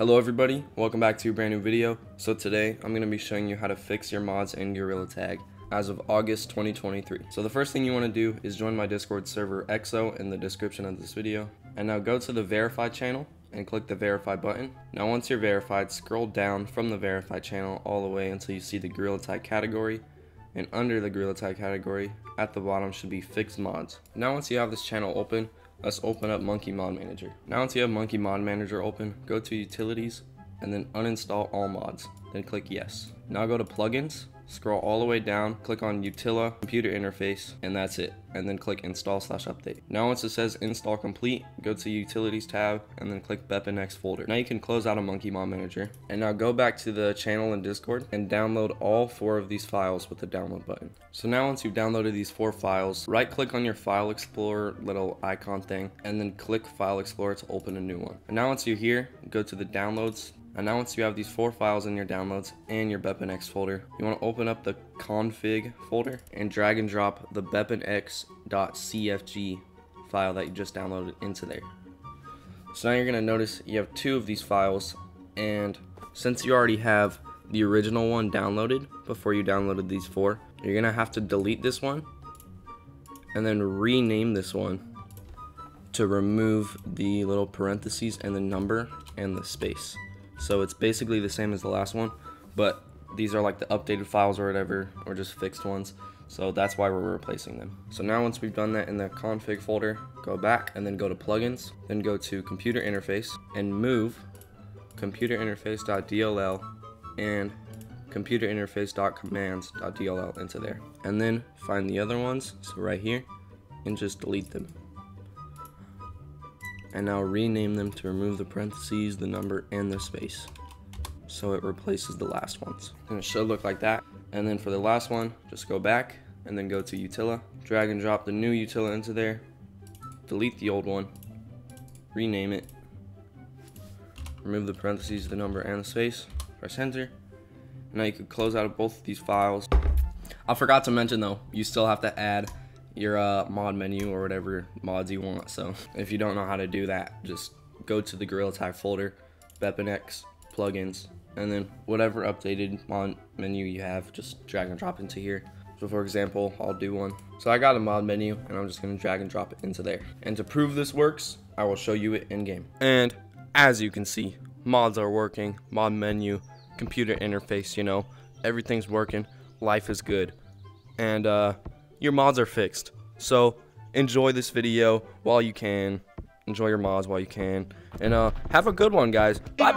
Hello everybody, welcome back to a brand new video. So today I'm going to be showing you how to fix your mods in Gorilla Tag as of August 2023. So the first thing you want to do is join my Discord server EXO in the description of this video. And now go to the verify channel and click the verify button. Now once you're verified, scroll down from the verify channel all the way until you see the Gorilla Tag category. And under the Gorilla Tag category, at the bottom should be Fixed Mods. Now once you have this channel open, let's open up Monkey Mod Manager. Now once you have Monkey Mod Manager open, go to Utilities and then uninstall all mods. Then click Yes. Now go to Plugins, scroll all the way down, click on Utilla, Computer Interface, and that's it. And then click Install/Update. Now once it says Install Complete, go to Utilities tab and then click BepInEx folder. Now you can close out a Monkey Mod Manager. And now go back to the channel in Discord and download all four of these files with the download button. So now once you've downloaded these four files, right click on your File Explorer little icon thing and then click File Explorer to open a new one. And now once you're here, go to the downloads. And now once you have these four files in your downloads and your BepInEx folder, you want to open up the config folder and drag and drop the BepInEx.cfg file that you just downloaded into there. So now you're going to notice you have two of these files, and since you already have the original one downloaded before you downloaded these four, you're going to have to delete this one and then rename this one to remove the little parentheses and the number and the space. So it's basically the same as the last one, but these are like the updated files or whatever, or just fixed ones. So that's why we're replacing them. So now once we've done that in the config folder, go back and then go to plugins, then go to computer interface and move computer interface.dll and computer interface.commands.dll into there. And then find the other ones, so right here, and just delete them. And now rename them to remove the parentheses, the number, and the space. So it replaces the last ones. And it should look like that. And then for the last one, just go back and then go to Utilla, drag and drop the new Utilla into there, delete the old one, rename it, remove the parentheses, the number, and the space, press enter. And now you can close out of both of these files. I forgot to mention though, you still have to add your mod menu or whatever mods you want. So if you don't know how to do that, just go to the Gorilla Tag folder, BepInEx, plugins, and then whatever updated mod menu you have, just drag and drop into here. So for example, I'll do one. So I got a mod menu and I'm just gonna drag and drop it into there. And to prove this works, I will show you it in game. And as you can see, mods are working, mod menu, computer interface, you know, everything's working, life is good. And your mods are fixed. So enjoy this video while you can. Enjoy your mods while you can. And have a good one, guys. Bye-bye.